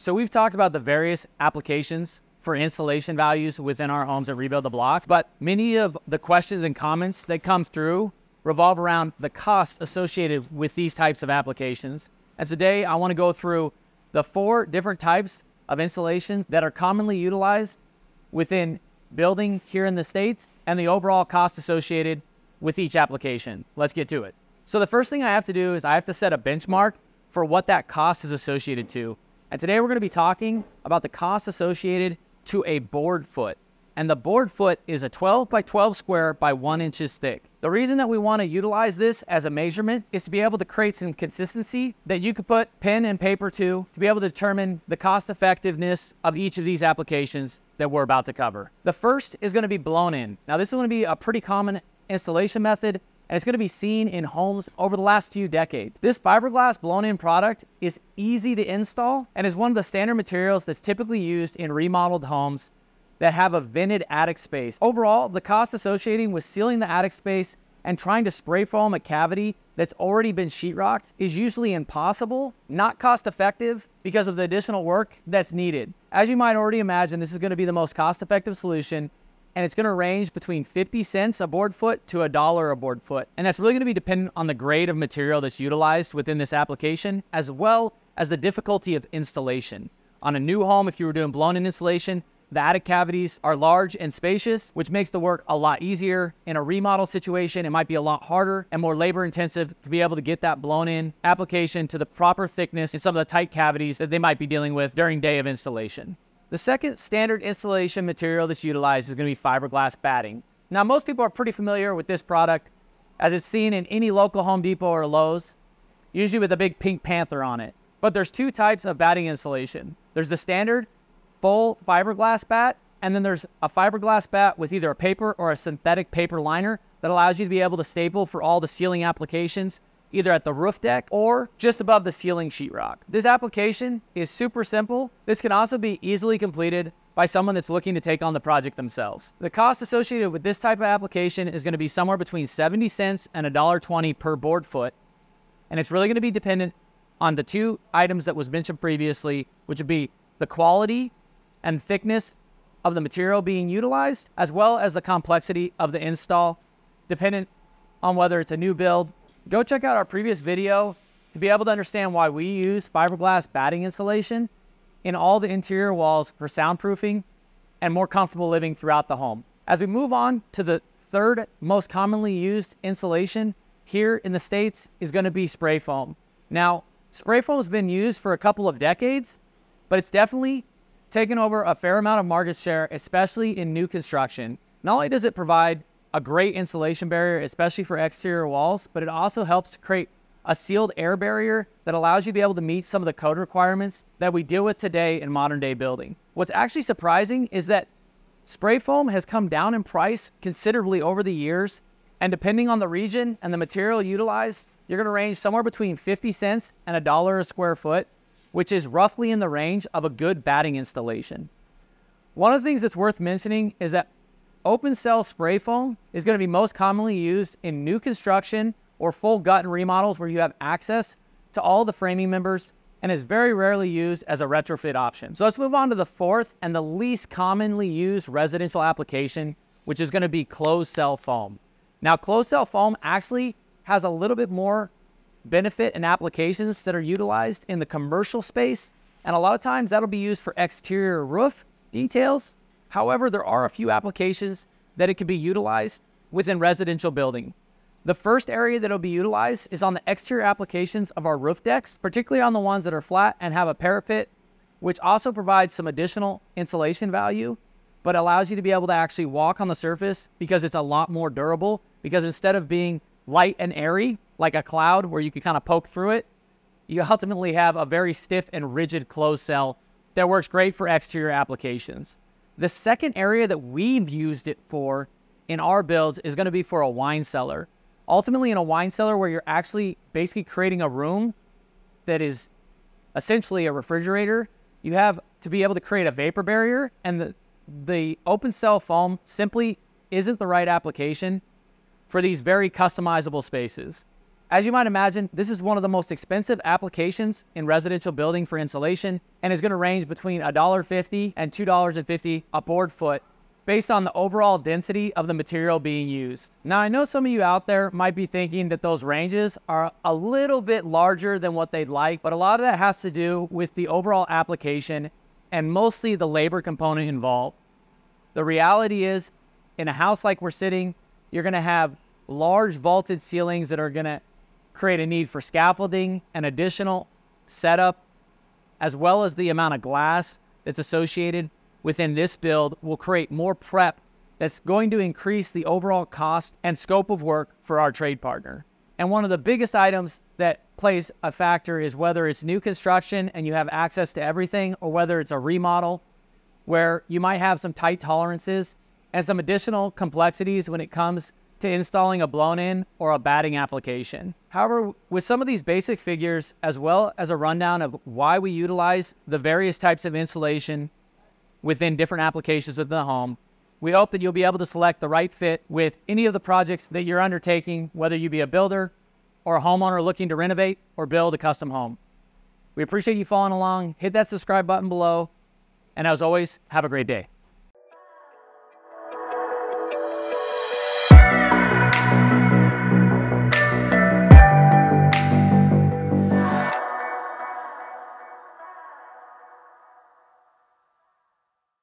So we've talked about the various applications for insulation values within our homes at Rebuild the Block, but many of the questions and comments that come through revolve around the costs associated with these types of applications. And today I want to go through the 4 different types of insulation that are commonly utilized within building here in the States and the overall cost associated with each application. Let's get to it. So the first thing I have to do is I have to set a benchmark for what that cost is associated to. And today we're going to be talking about the cost associated to a board foot. And the board foot is a 12 by 12 square by 1 inch thick. The reason that we want to utilize this as a measurement is to be able to create some consistency that you could put pen and paper to be able to determine the cost effectiveness of each of these applications that we're about to cover. The first is going to be blown-in. Now this is going to be a pretty common installation method, and it's going to be seen in homes over the last few decades. This fiberglass blown-in product is easy to install and is one of the standard materials that's typically used in remodeled homes that have a vented attic space. Overall, the cost associated with sealing the attic space and trying to spray foam a cavity that's already been sheetrocked is usually impossible, not cost effective because of the additional work that's needed. As you might already imagine, this is going to be the most cost effective solution, and it's going to range between 50 cents a board foot to $1 a board foot. And that's really going to be dependent on the grade of material that's utilized within this application, as well as the difficulty of installation. On a new home, if you were doing blown-in installation, the attic cavities are large and spacious, which makes the work a lot easier. In a remodel situation, it might be a lot harder and more labor intensive to be able to get that blown-in application to the proper thickness in some of the tight cavities that they might be dealing with during day of installation. The second standard installation material that's utilized is going to be fiberglass batting. Now, most people are pretty familiar with this product as it's seen in any local Home Depot or Lowe's, usually with a big pink panther on it. But there's 2 types of batting insulation. There's the standard full fiberglass bat, and then there's a fiberglass bat with either a paper or a synthetic paper liner that allows you to be able to staple for all the ceiling applications, either at the roof deck or just above the ceiling sheetrock. This application is super simple. This can also be easily completed by someone that's looking to take on the project themselves. The cost associated with this type of application is going to be somewhere between 70 cents and $1.20 per board foot, and it's really going to be dependent on the 2 items that was mentioned previously, which would be the quality and thickness of the material being utilized, as well as the complexity of the install, dependent on whether it's a new build. Go check out our previous video to be able to understand why we use fiberglass batting insulation in all the interior walls for soundproofing and more comfortable living throughout the home. As we move on to the 3rd most commonly used insulation here in the States is going to be spray foam. Now, spray foam has been used for a couple of decades, but it's definitely taken over a fair amount of market share, especially in new construction. Not only does it provide a great insulation barrier, especially for exterior walls, but it also helps create a sealed air barrier that allows you to be able to meet some of the code requirements that we deal with today in modern day building. What's actually surprising is that spray foam has come down in price considerably over the years, and depending on the region and the material utilized, you're going to range somewhere between 50 cents and $1 a square foot, which is roughly in the range of a good batting installation. One of the things that's worth mentioning is that open cell spray foam is going to be most commonly used in new construction or full gut and remodels where you have access to all the framing members, and is very rarely used as a retrofit option. So let's move on to the 4th and the least commonly used residential application, which is going to be closed cell foam. Now, closed cell foam actually has a little bit more benefit and applications that are utilized in the commercial space, and a lot of times that'll be used for exterior roof details. However, there are a few applications that it can be utilized within residential building. The first area that it'll be utilized is on the exterior applications of our roof decks, particularly on the ones that are flat and have a parapet, which also provides some additional insulation value, but allows you to be able to actually walk on the surface because it's a lot more durable, because instead of being light and airy, like a cloud where you can kind of poke through it, you ultimately have a very stiff and rigid closed cell that works great for exterior applications. The second area that we've used it for in our builds is going to be for a wine cellar. Ultimately, in a wine cellar where you're actually basically creating a room that is essentially a refrigerator, you have to be able to create a vapor barrier, and the open cell foam simply isn't the right application for these very customizable spaces. As you might imagine, this is one of the most expensive applications in residential building for insulation, and is going to range between $1.50 and $2.50 a board foot based on the overall density of the material being used. Now, I know some of you out there might be thinking that those ranges are a little bit larger than what they'd like, but a lot of that has to do with the overall application and mostly the labor component involved. The reality is, in a house like we're sitting, you're going to have large vaulted ceilings that are going to create a need for scaffolding and additional setup, as well as the amount of glass that's associated within this build will create more prep that's going to increase the overall cost and scope of work for our trade partner. And one of the biggest items that plays a factor is whether it's new construction and you have access to everything, or whether it's a remodel where you might have some tight tolerances and some additional complexities when it comes to installing a blown-in or a batting application. However, with some of these basic figures, as well as a rundown of why we utilize the various types of insulation within different applications of the home, we hope that you'll be able to select the right fit with any of the projects that you're undertaking, whether you be a builder or a homeowner looking to renovate or build a custom home. We appreciate you following along. Hit that subscribe button below, and as always, have a great day.